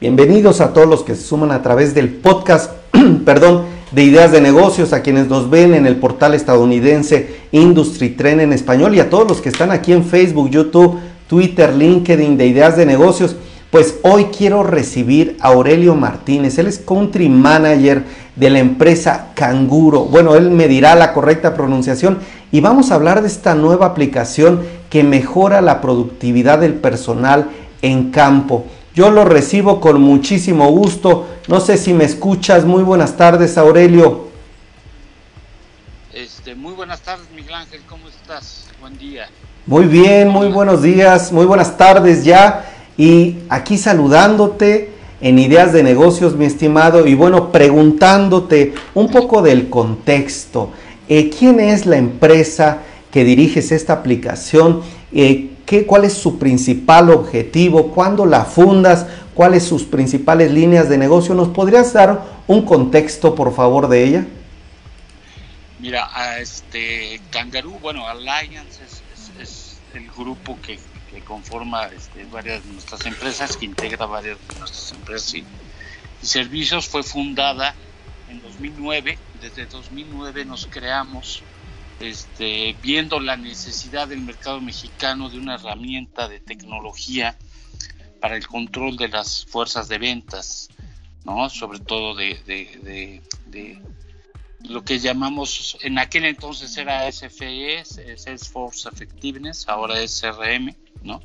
Bienvenidos a todos los que se suman a través del podcast, de Ideas de Negocios, a quienes nos ven en el portal estadounidense IndustryTren en español y a todos los que están aquí en Facebook, YouTube, Twitter, LinkedIn de Ideas de Negocios. Pues hoy quiero recibir a Aurelio Martínez. Él es Country Manager de la empresa Canguro. Bueno, él me dirá la correcta pronunciación y vamos a hablar de esta nueva aplicación que mejora la productividad del personal en campo. Yo lo recibo con muchísimo gusto. No sé si me escuchas. Muy buenas tardes, Aurelio. Muy buenas tardes, Miguel Ángel. ¿Cómo estás? Buen día. Muy bien, muy buenos días. Muy buenas tardes ya. Y aquí saludándote en Ideas de Negocios, mi estimado. Y bueno, preguntándote un poco del contexto. ¿Quién es la empresa que diriges esta aplicación? ¿Cuál es su principal objetivo? ¿Cuándo la fundas? ¿Cuáles sus principales líneas de negocio? ¿Nos podrías dar un contexto, por favor, de ella? Mira, Kangaroo, bueno, Alliance es el grupo que conforma varias de nuestras empresas, que integra varias de nuestras empresas y servicios. Fue fundada en 2009. Desde 2009 nos creamos viendo la necesidad del mercado mexicano de una herramienta de tecnología para el control de las fuerzas de ventas, ¿no? Sobre todo de lo que llamamos, en aquel entonces era SFE, Salesforce Effectiveness, ahora es CRM, ¿no?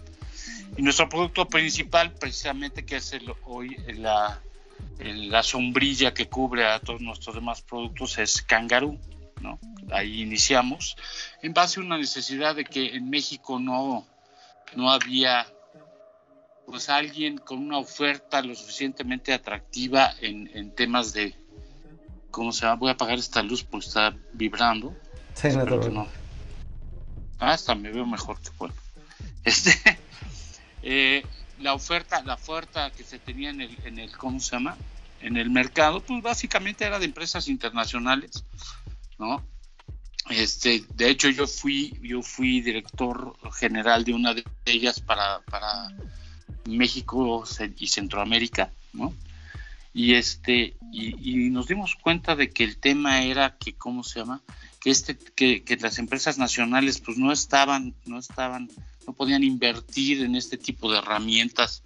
Y nuestro producto principal, precisamente, que es hoy la sombrilla que cubre a todos nuestros demás productos, es Kangaroo, ¿no? Ahí iniciamos en base a una necesidad de que en México no había, pues, alguien con una oferta lo suficientemente atractiva en temas de voy a apagar esta luz porque está vibrando. Sí, no. Hasta me veo mejor que bueno. La oferta que se tenía en el en el mercado, pues básicamente era de empresas internacionales, ¿no? De hecho, yo fui director general de una de ellas para México y Centroamérica, ¿no? Y y nos dimos cuenta de que el tema era que que las empresas nacionales, pues, no podían invertir en este tipo de herramientas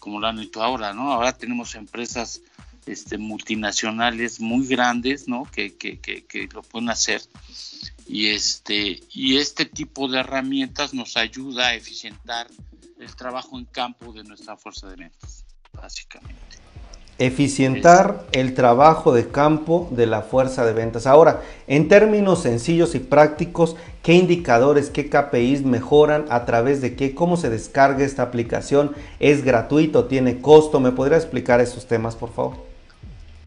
como lo han hecho ahora, ¿no? Ahora tenemos empresas multinacionales muy grandes, ¿no? Que lo pueden hacer, y este tipo de herramientas nos ayuda a eficientar el trabajo en campo de nuestra fuerza de ventas, básicamente. Eficientar el trabajo de campo de la fuerza de ventas. Ahora, en términos sencillos y prácticos, ¿qué indicadores, qué KPIs mejoran? ¿A través de qué? ¿Cómo se descarga esta aplicación? ¿Es gratuito? ¿Tiene costo? ¿Me podría explicar esos temas, por favor?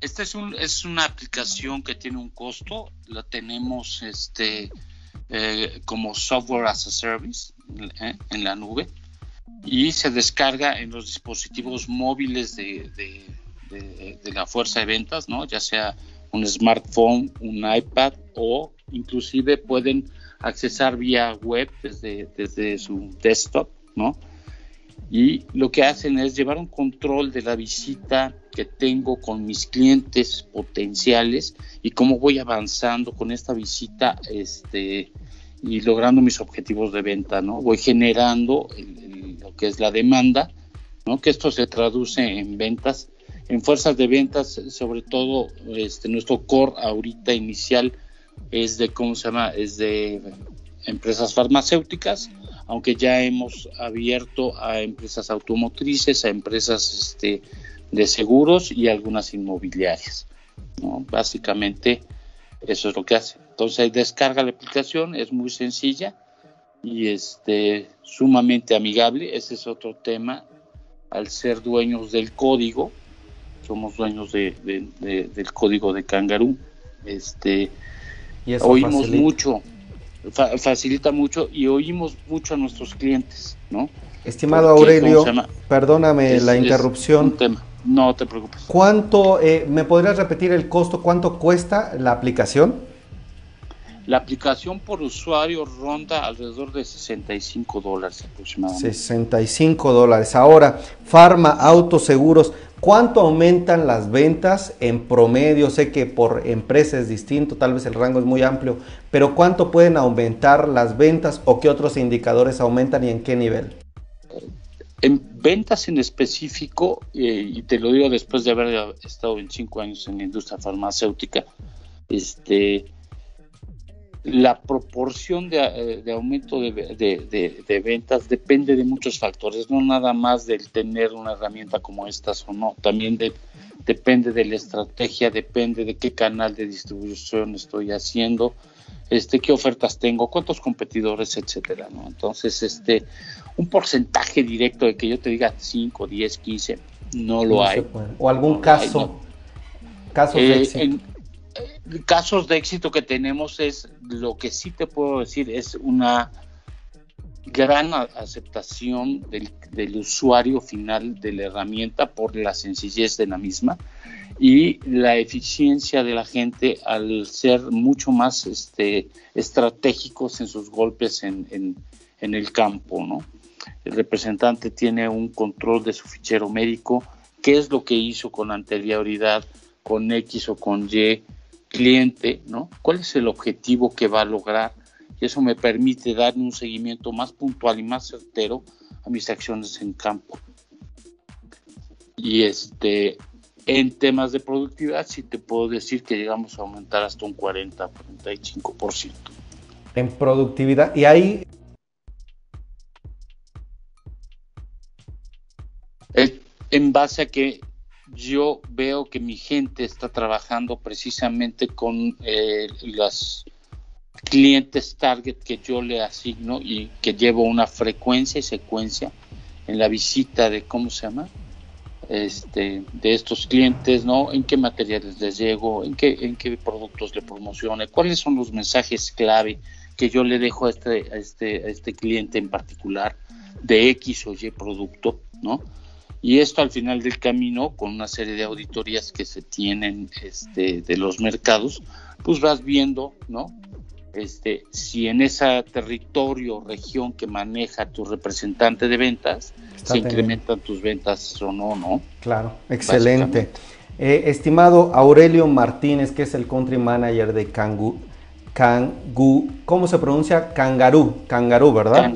Esta es una aplicación que tiene un costo. La tenemos como software as a service, en la nube, y se descarga en los dispositivos móviles de la fuerza de ventas, ¿no? Ya sea un smartphone, un iPad, o inclusive pueden accesar vía web desde su desktop, ¿no? Y lo que hacen es llevar un control de la visita que tengo con mis clientes potenciales y cómo voy avanzando con esta visita, y logrando mis objetivos de venta, ¿no? Voy generando lo que es la demanda, ¿no? Que esto se traduce en ventas, en fuerzas de ventas. Sobre todo, nuestro core ahorita inicial es de es de empresas farmacéuticas, aunque ya hemos abierto a empresas automotrices, a empresas de seguros y algunas inmobiliarias, ¿no? Básicamente eso es lo que hace. Entonces, descarga la aplicación, es muy sencilla y sumamente amigable. Ese es otro tema. Al ser dueños del código, somos dueños del código de Kangaroo. Facilita mucho, y oímos mucho a nuestros clientes, ¿no? Estimado Aurelio, perdóname la interrupción. Es un tema. No te preocupes. ¿Cuánto, me podrías repetir el costo? ¿Cuánto cuesta la aplicación? La aplicación por usuario ronda alrededor de $65 aproximadamente. $65. Ahora, farma, autos, seguros, ¿cuánto aumentan las ventas en promedio? Sé que por empresa es distinto, tal vez el rango es muy amplio, pero ¿cuánto pueden aumentar las ventas o qué otros indicadores aumentan y en qué nivel? En ventas en específico, y te lo digo después de haber estado 25 años en la industria farmacéutica, la proporción de aumento de ventas depende de muchos factores, no nada más del tener una herramienta como estas o no, también depende de la estrategia, depende de qué canal de distribución estoy haciendo, qué ofertas tengo, cuántos competidores, etcétera, ¿no? Entonces, un porcentaje directo de que yo te diga 5, 10, 15, no lo hay. O algún caso, casos de éxito. Casos de éxito que tenemos es, lo que sí te puedo decir, es una gran aceptación del usuario final de la herramienta por la sencillez de la misma y la eficiencia de la gente al ser mucho más estratégicos en sus golpes en el campo, ¿no? El representante tiene un control de su fichero médico, qué es lo que hizo con anterioridad, con X o con Y, cliente, ¿no? ¿Cuál es el objetivo que va a lograr? Y eso me permite dar un seguimiento más puntual y más certero a mis acciones en campo. Y en temas de productividad, sí te puedo decir que llegamos a aumentar hasta un 40, 45%. En productividad, y ahí... En base a que yo veo que mi gente está trabajando precisamente con los clientes target que yo le asigno y que llevo una frecuencia y secuencia en la visita de, ¿cómo se llama? De estos clientes, ¿no? ¿En qué materiales les llego? ¿En qué productos le promocione? ¿Cuáles son los mensajes clave que yo le dejo a este cliente en particular de X o Y producto, ¿no? Y esto al final del camino, con una serie de auditorías que se tienen de los mercados, pues vas viendo, ¿no? Si en ese territorio o región que maneja tu representante de ventas, se incrementan tus ventas o no, ¿no? Claro, excelente. Estimado Aurelio Martínez, que es el Country Manager de Canguro, ¿cómo se pronuncia? Kangaroo, ¿verdad?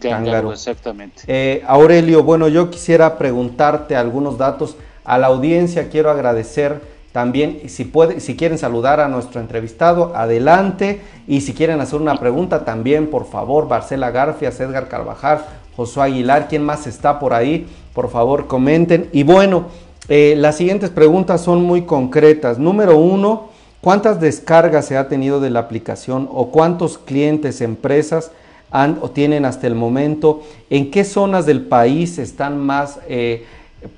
Canguro, exactamente. Aurelio, bueno, yo quisiera preguntarte algunos datos. A la audiencia quiero agradecer también, si quieren saludar a nuestro entrevistado, adelante, y si quieren hacer una pregunta también, por favor, Marcela Garfias, Edgar Carvajal, Josué Aguilar, ¿quién más está por ahí? Por favor, comenten. Y bueno, las siguientes preguntas son muy concretas. Número uno, ¿cuántas descargas se ha tenido de la aplicación o cuántos clientes, empresas tienen hasta el momento? ¿En qué zonas del país están más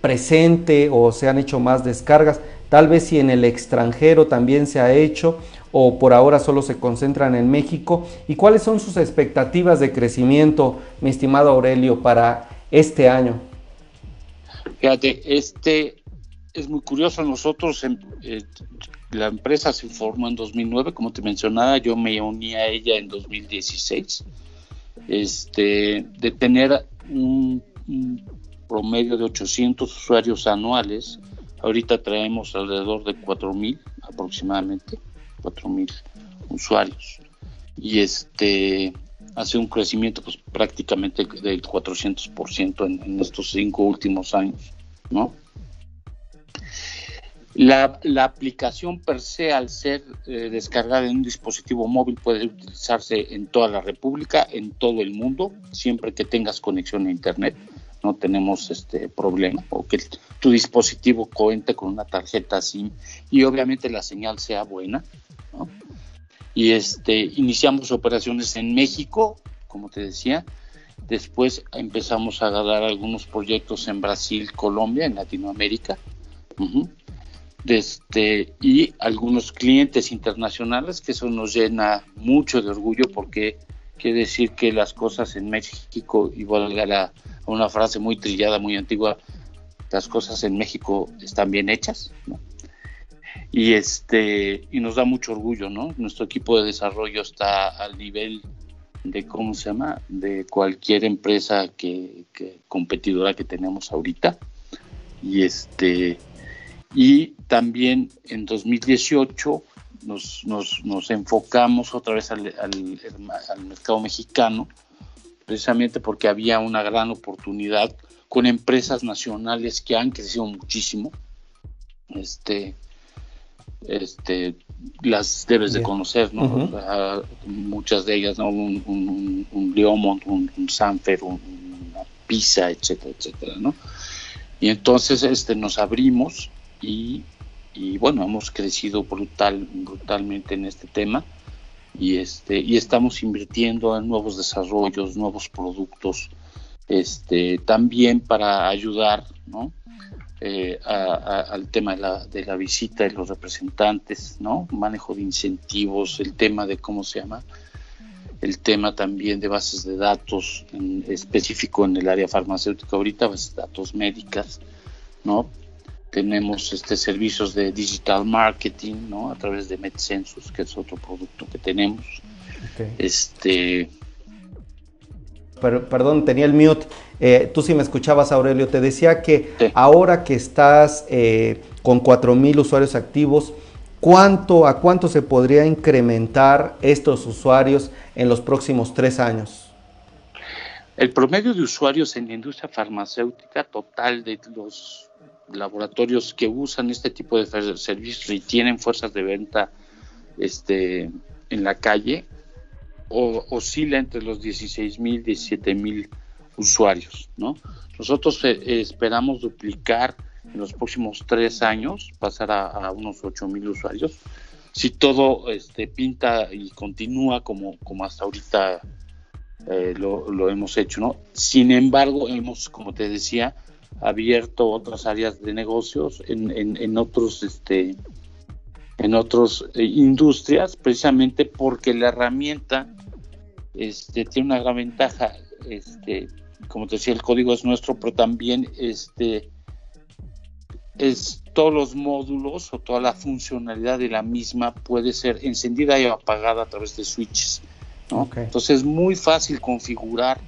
presente o se han hecho más descargas? Tal vez si en el extranjero también se ha hecho o por ahora solo se concentran en México. ¿Y cuáles son sus expectativas de crecimiento, mi estimado Aurelio, para este año? Fíjate, es muy curioso. Nosotros, la empresa se formó en 2009, como te mencionaba, yo me uní a ella en 2016. De tener un promedio de 800 usuarios anuales, ahorita traemos alrededor de 4,000 aproximadamente, 4,000 usuarios, y hace un crecimiento pues prácticamente del 400% en estos 5 últimos años, ¿no? La aplicación per se, al ser descargada en un dispositivo móvil, puede utilizarse en toda la República, en todo el mundo, siempre que tengas conexión a internet. No tenemos problema, o que tu dispositivo cuente con una tarjeta SIM y obviamente la señal sea buena, ¿no? Y iniciamos operaciones en México, como te decía. Después empezamos a agarrar algunos proyectos en Brasil, Colombia, en Latinoamérica. Y algunos clientes internacionales, que eso nos llena mucho de orgullo, porque quiere decir que las cosas en México, y valga una frase muy trillada, muy antigua, las cosas en México están bien hechas, ¿no? Y nos da mucho orgullo, ¿no? Nuestro equipo de desarrollo está al nivel de, de cualquier empresa que competidora que tenemos ahorita. Y también en 2018 nos enfocamos otra vez al mercado mexicano, precisamente porque había una gran oportunidad con empresas nacionales que han crecido muchísimo. Las debes de conocer, ¿no? Uh-huh. Muchas de ellas, ¿no? Un Liomont, un Sanfer, una Pisa, etcétera, etcétera, ¿no? Y entonces nos abrimos y bueno, hemos crecido brutalmente en este tema y estamos invirtiendo en nuevos desarrollos, nuevos productos, también para ayudar, ¿no? Al tema de la visita de los representantes, ¿no? Manejo de incentivos, el tema de el tema también de bases de datos, en específico en el área farmacéutica ahorita, bases de datos médicas, ¿no? Tenemos servicios de digital marketing, ¿no? A través de MedSensus, que es otro producto que tenemos. Okay. Perdón, tenía el mute. Tú sí me escuchabas, Aurelio. Te decía que sí. Ahora que estás con 4,000 usuarios activos, ¿a cuánto se podría incrementar estos usuarios en los próximos 3 años? El promedio de usuarios en la industria farmacéutica total de los laboratorios que usan este tipo de servicios y tienen fuerzas de venta en la calle oscila entre los 16,000 y 17,000 usuarios, ¿no? Nosotros esperamos duplicar en los próximos 3 años, pasar a unos 8,000 usuarios, si todo pinta y continúa como hasta ahorita lo hemos hecho, ¿no? Sin embargo, hemos, como te decía, abierto otras áreas de negocios en otros industrias, precisamente porque la herramienta tiene una gran ventaja. Como te decía, el código es nuestro, pero también es todos los módulos o toda la funcionalidad de la misma puede ser encendida y apagada a través de switches, ¿no? Okay. Entonces es muy fácil configurar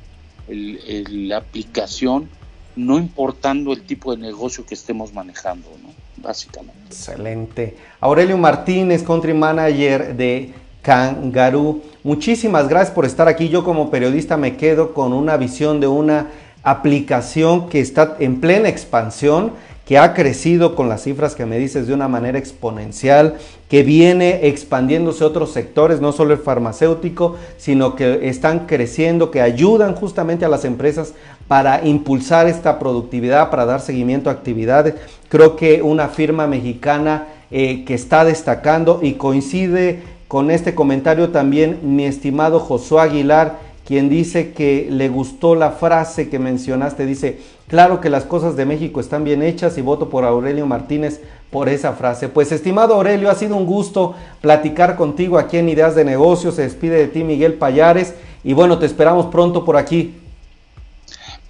la aplicación, no importando el tipo de negocio que estemos manejando, ¿no? Básicamente. Excelente. Aurelio Martínez, Country Manager de Kangaroo, muchísimas gracias por estar aquí. Yo como periodista me quedo con una visión de una aplicación que está en plena expansión, que ha crecido con las cifras que me dices de una manera exponencial, que viene expandiéndose a otros sectores, no solo el farmacéutico, sino que están creciendo, que ayudan justamente a las empresas para impulsar esta productividad, para dar seguimiento a actividades. Creo que una firma mexicana que está destacando, y coincide con este comentario también mi estimado Josué Aguilar, quien dice que le gustó la frase que mencionaste. Dice, claro que las cosas de México están bien hechas, y voto por Aurelio Martínez por esa frase. Pues estimado Aurelio, ha sido un gusto platicar contigo aquí en Ideas de Negocios. Se despide de ti Miguel Pallares, y bueno, te esperamos pronto por aquí.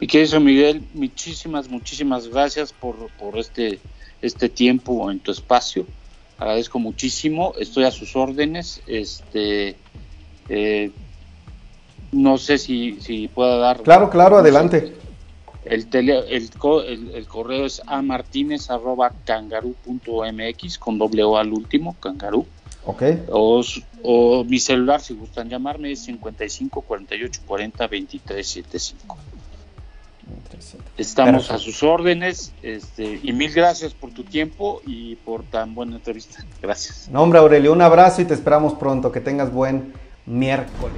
Mi querido Miguel, muchísimas gracias por este tiempo en tu espacio. Agradezco muchísimo, estoy a sus órdenes. No sé si pueda dar. Claro, adelante. El correo es amartinez@kangaroo.mx, con doble O al último, Kangaroo. Ok. O mi celular, si gustan llamarme, es 55 48 40 23 75. Estamos a sus órdenes, y mil gracias por tu tiempo y por tan buena entrevista. Gracias. No, hombre, Aurelio, un abrazo y te esperamos pronto. Que tengas buen miércoles.